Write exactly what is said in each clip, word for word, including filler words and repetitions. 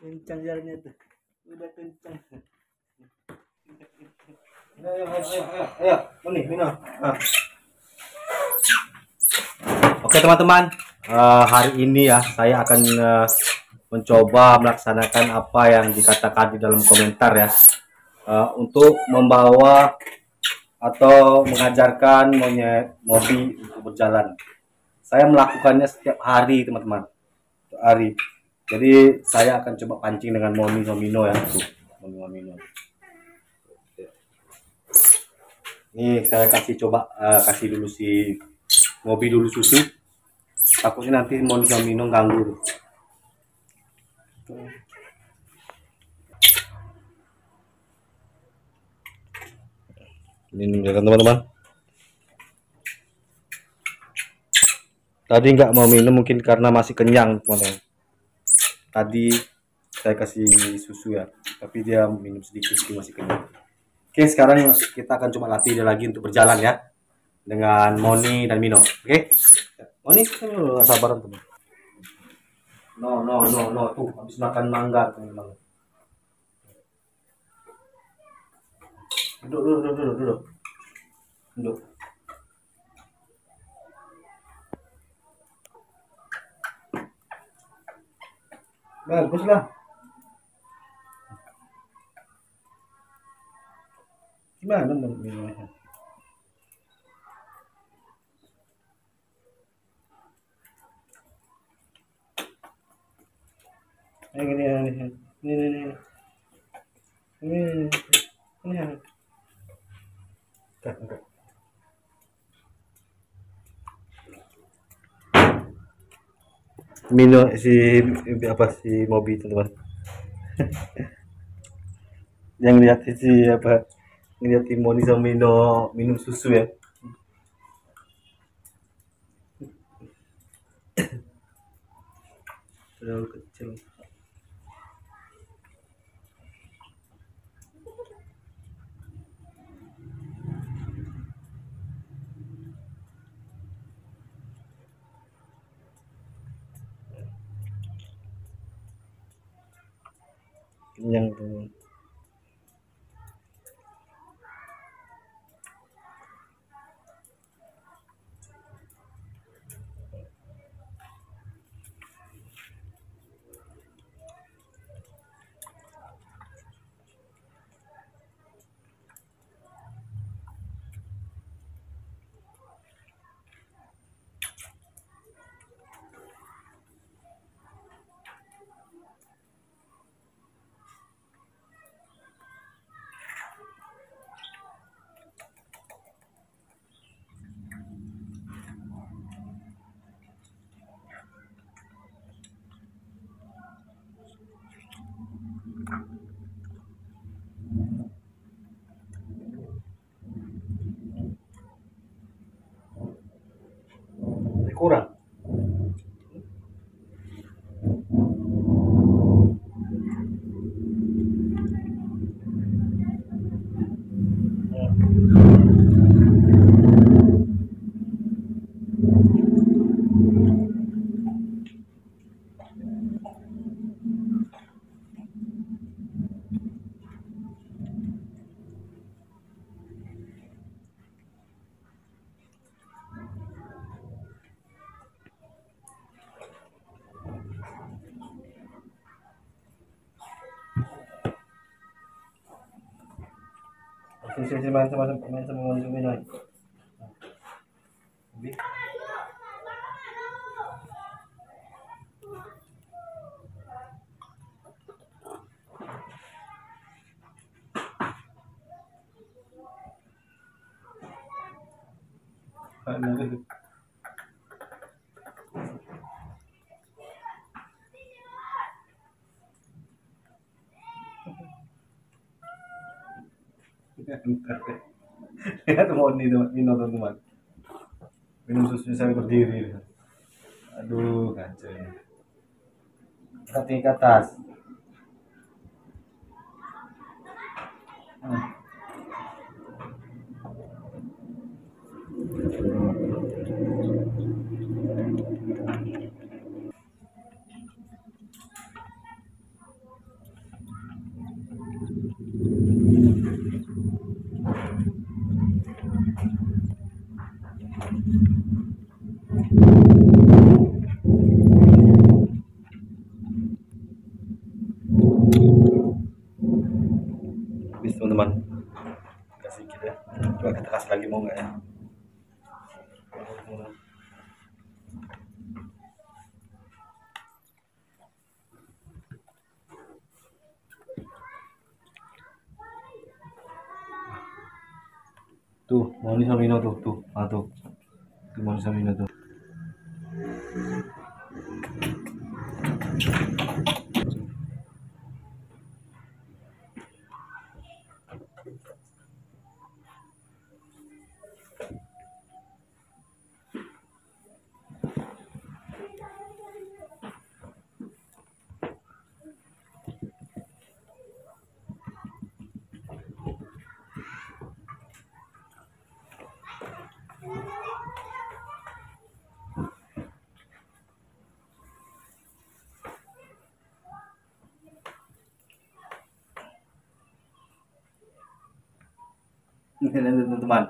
Kencang jalannya tuh. Udah kencang. Ayo, ayo, ayo. Moni, Mino. Oke teman-teman, uh, hari ini ya saya akan uh, mencoba melaksanakan apa yang dikatakan di dalam komentar ya, uh, untuk membawa atau mengajarkan monyet Mobi untuk berjalan. Saya melakukannya setiap hari teman-teman, hari. Jadi saya akan coba pancing dengan Moni Mino ya, tuh Moni Mino. Nih saya kasih coba uh, kasih dulu si Mobi dulu susu. Takutnya nanti Moni sama Mino ganggu. Ini kan teman-teman. Tadi nggak mau minum mungkin karena masih kenyang teman-teman. Tadi saya kasih susu ya, tapi dia minum sedikit masih kenyang. Oke sekarang kita akan coba latih dia lagi untuk berjalan ya dengan Moni dan Mino. Oke. Moni tuh sabaran teman. No no no no tuh habis makan mangga teman-teman. Duduk duduk duduk duduk duduk. Bagus lah. Gimana minumnya? Ini ini ini ini ini ini ini enggak. Mino si apa si Mobi teman-teman. Yang lihat si apa ngelihat Moni sama Mino minum susu ya. Terlalu kecil. Yang tuh kurang. Sisi main sama main sama Moni lagi. Ya teman ini Mino teman-teman minum susunya sampai berdiri. Aduh kacau. Kaki ke atas. Hmm. lagi mau nggak ya? Tuh, Moni sama Mino tuh, tuh, ah tuh, tuh Moni sama Mino tuh. Ini teman-teman,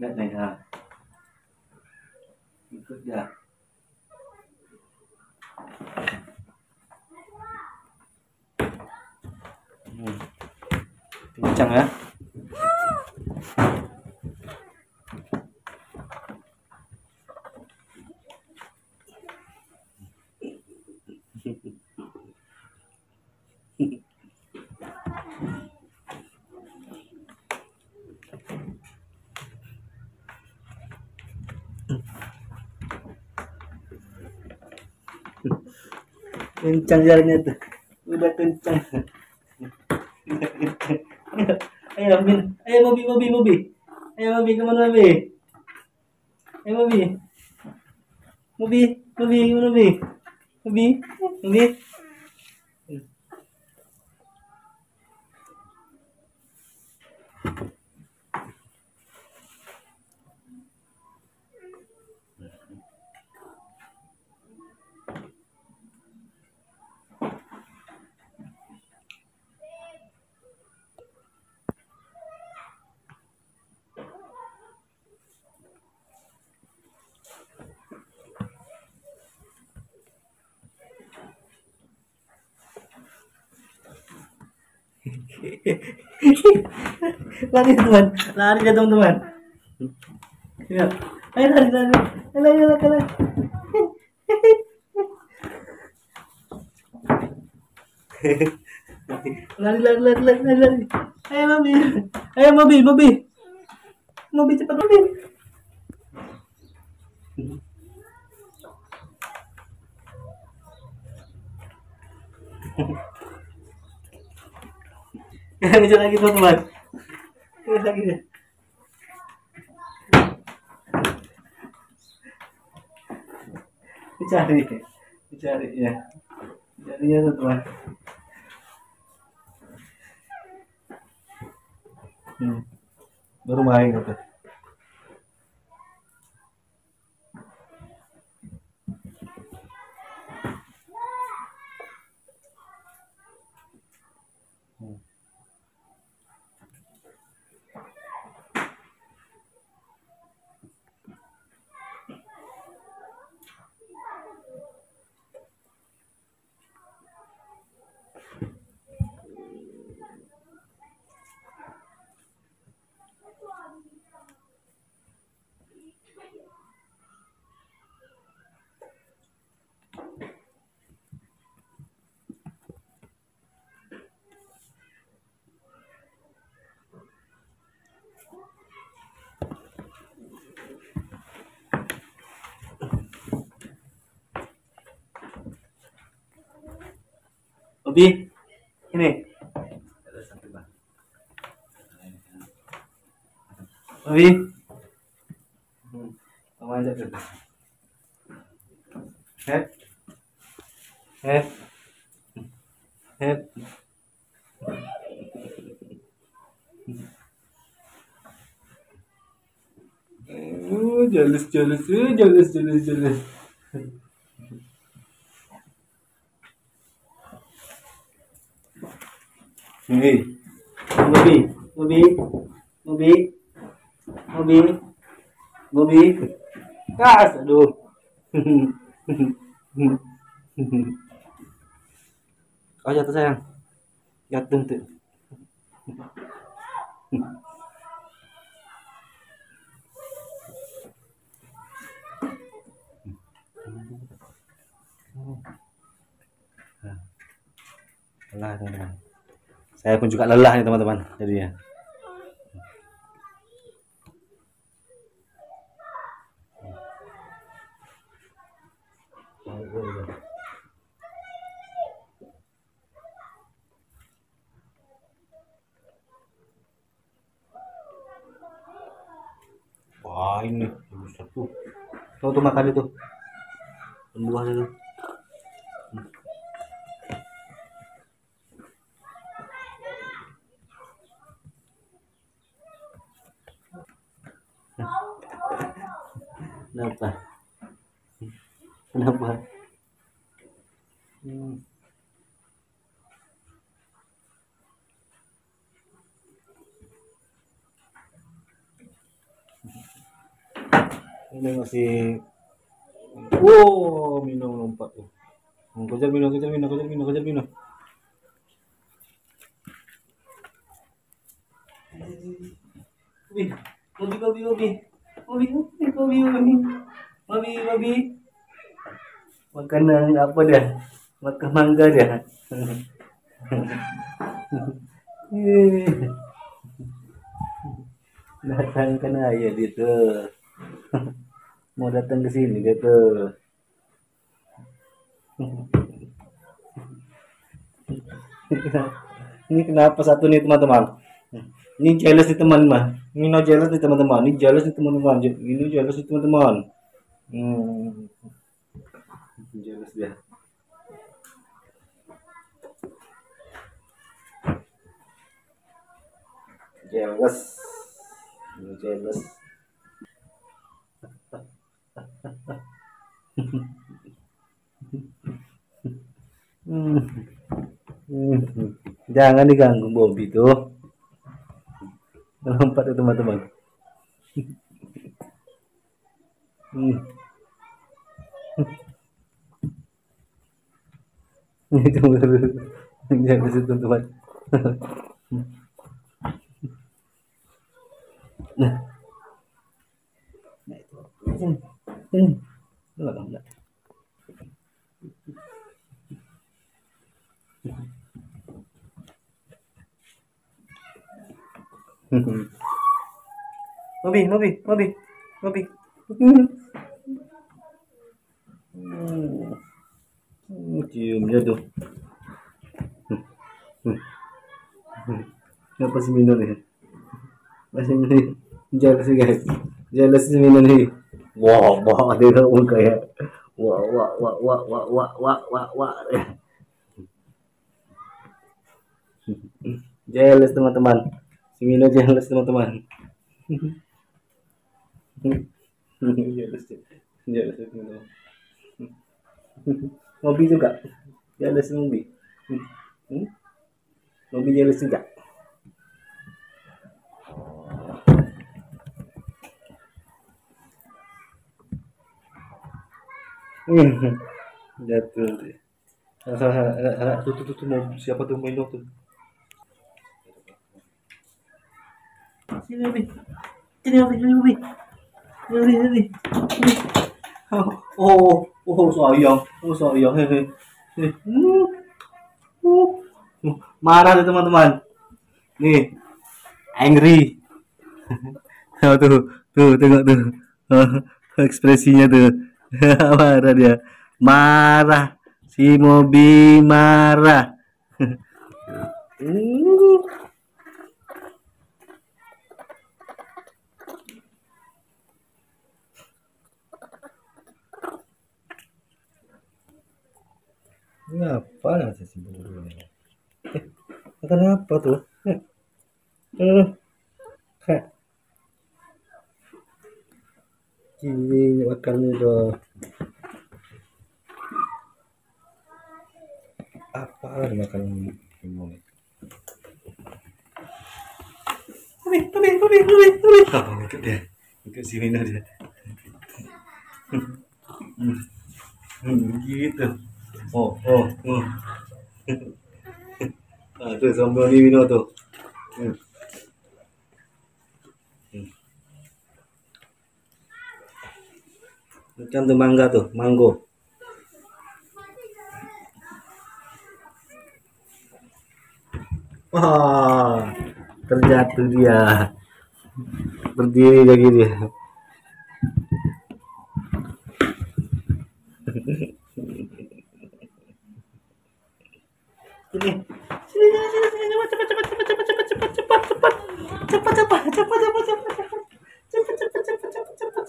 lihat nih ya, ikut ya. Hmm. Kencang ya. Kencang jalannya tuh, udah kencang. Ayo Min, ayo Mobi, Mobi, Mobi, ayo Mobi, kemana Mobi? Ayo Mobi, Mobi, Mobi, Mobi, Mobi, Mobi. Lari teman, lari ya teman-teman. Lihat, ayo lari lari, lari lari lari. Lari lari lari lari lari. Ayo Mobi, ayo Mobi, Mobi, Mobi cepat Mobi. Ngejar lagi teman-teman, ngejar lagi deh. Dicari, dicari ya, dicarinya teman-teman. Hmm. Baru main gitu. Mobi, ini. Mobi, kamu aja tuh. Hep, hep, hep. Uh, jealous, jealous, uh, jealous, jealous, jealous. Mobi, Mobi, Mobi, Mobi, Mobi, Mobi, kas, aduh, oh jatuh sayang, jatuh tuh. Nah, lelah teman-teman. Saya pun juga lelah nih teman-teman jadinya. Wah, ini satu. Tuh, tuh makan itu. Buahnya tuh. Kenapa? Kenapa? Hmm. Ini masih, wow, Mino lompat tuh. Kejar Mino, kejar Mino, kejar Mino, kejar Mino. Mobi, mobi, mobi, mobi, mobi, mobi, mobi, mobi. Makanan apa dah? Makan mangga dah. Datang kena ya dia tuh. Mau datang ke sini gitu. Ini kenapa satu nih teman-teman? Ini jealous nih teman-teman. Mino jealous nih teman-teman. Ini jealous nih teman-teman. Ini jealous nih teman-teman. Hmm. Jealous dia. Jealous. Ini jealous. Hmm. Hmm. Jangan diganggu Mobi tuh. Lompat tuh teman-teman. Hmm. Itu jangan situ teman. Nah. Nah itu. Hmm. Enggak, enggak. Mobi, Mobi, Mobi, Mobi. Ciumnya tuh. Kenapa si Mino nih? Masih ini jelas sih guys. Jelas si Mino nih. Wah, wah, dia ngomong kayak wah, wah, wah, wah, wah, wah, wah, wah, wah. Jealous teman-teman. Si Mino jealous teman-teman. Jealous, jealous teman-teman. Mobi juga jealous. Mobi, Mobi jealous juga. Jatuh deh. Tuh tuh tuh mau siapa tuh Mino tuh. Sini Mobi, sini Mobi, sini Mobi, sini sini. Oh oh sayang, oh sayang hehe. Marah deh teman-teman. Nih angry. Tuh tuh tengok tuh ekspresinya tuh. Marah dia, marah si Mobi, marah. Kenapa nasi si burung ini? Kenapa tuh? Heh. Ini makannya dong. Apa lagi makan ini? Tapi, tapi, tapi, tapi, tapi. Apa ikut dia? Ikut si Mino dia. Gitu. Oh, oh, oh. Nah, tuh sombong nih Mino tuh. Macam tuh mangga tuh, manggo. Oh, terjatuh dia. Berdiri lagi dia. Sini. Sini, sini, sini, cepat, cepat, cepat, cepat, cepat, cepat, cepat, cepat, cepat. Cepat, cepat, cepat, cepat, cepat. Cepat, cepat, cepat, cepat, cepat, cepat, cepat. Cepat, cepat,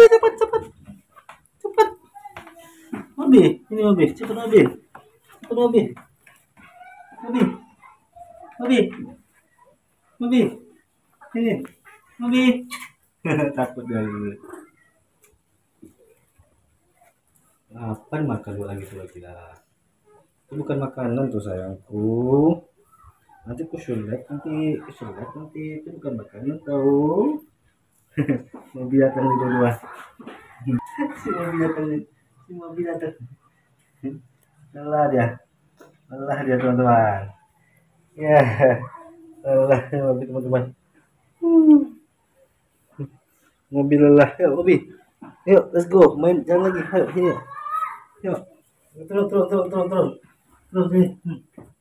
cepat. Cepat, cepat. Cepat. Mobi, ini Mobi, cepat Mobi. Cepat Mobi. Mobi. Mobi. Mobi. Sini. Mobi. Takut dia ini. Apa makan lu lagi tuh lagi lah. Itu bukan makanan tuh sayangku. Nanti ku selek nanti selek nanti itu bukan makanan tahu. Mobi datang di dua. Si Mobi datang si Mobi datang. Lelah dia. Lelah dia teman-teman. Ya. Lelah Mobi teman-teman. Mobi lelah. Ayo Mobi. Ayo let's go. Main jalan lagi. Ayo sini. Yuk, turun, turun, turun, turun, turun, turun sini.